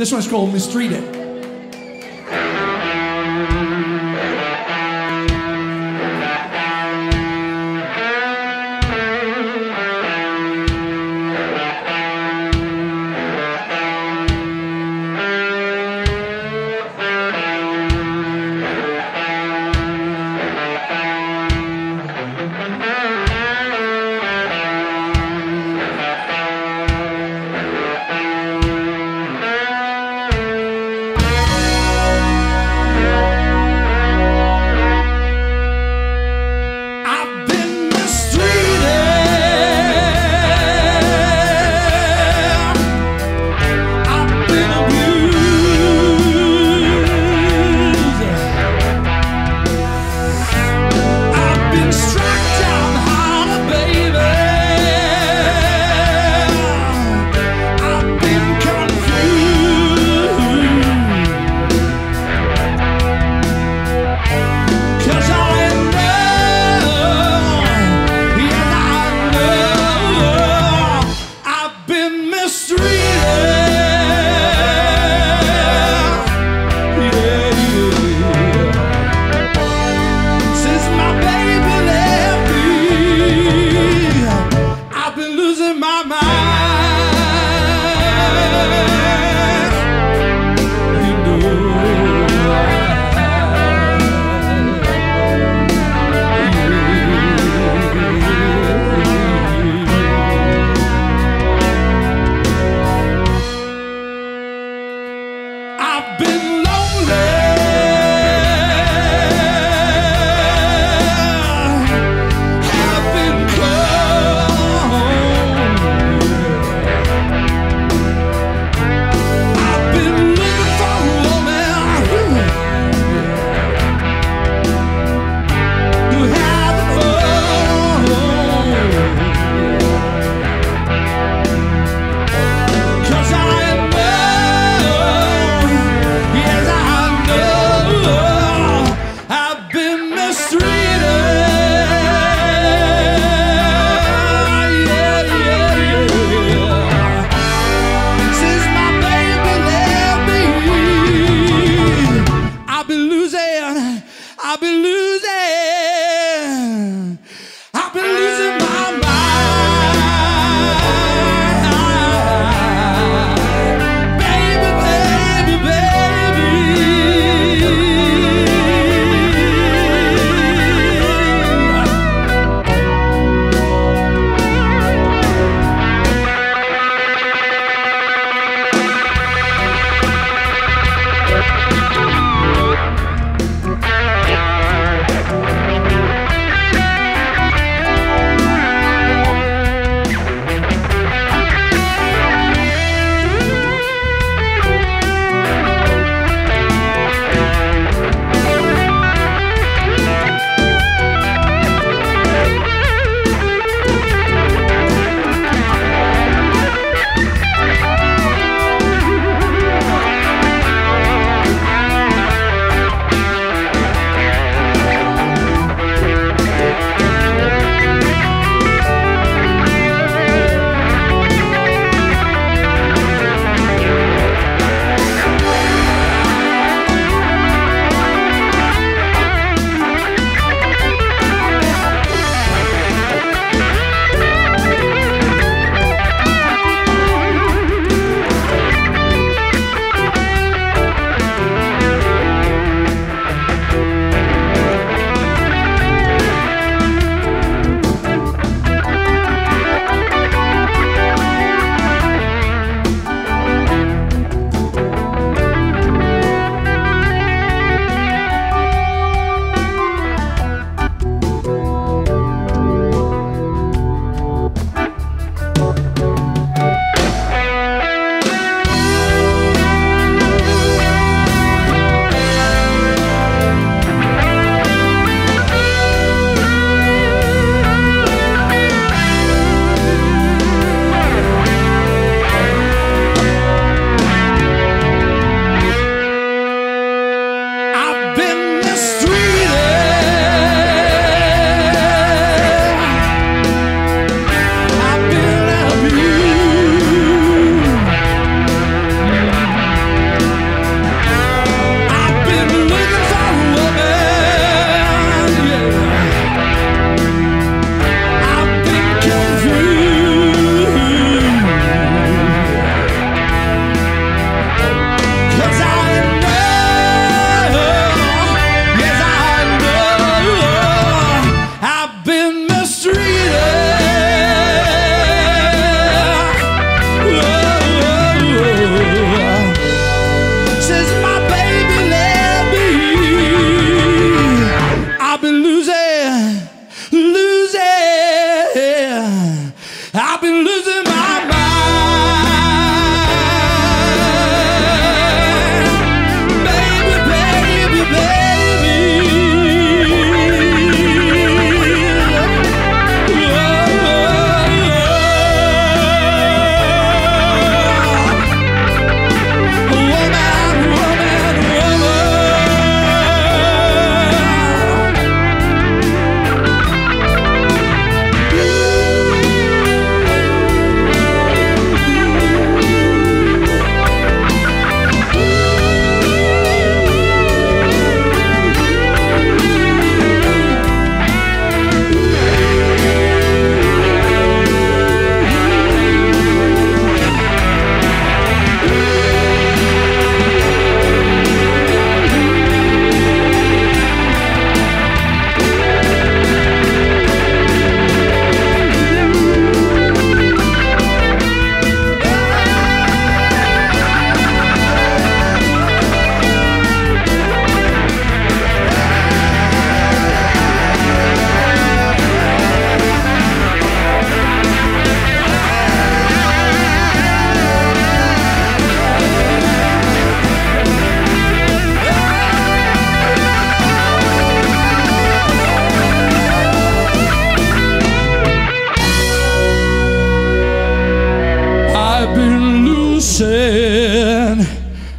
This one's called Mistreated.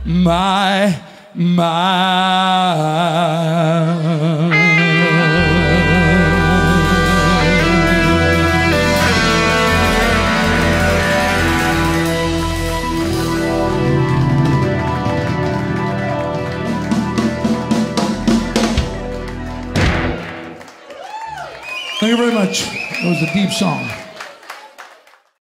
my. Thank you very much. It was a deep song.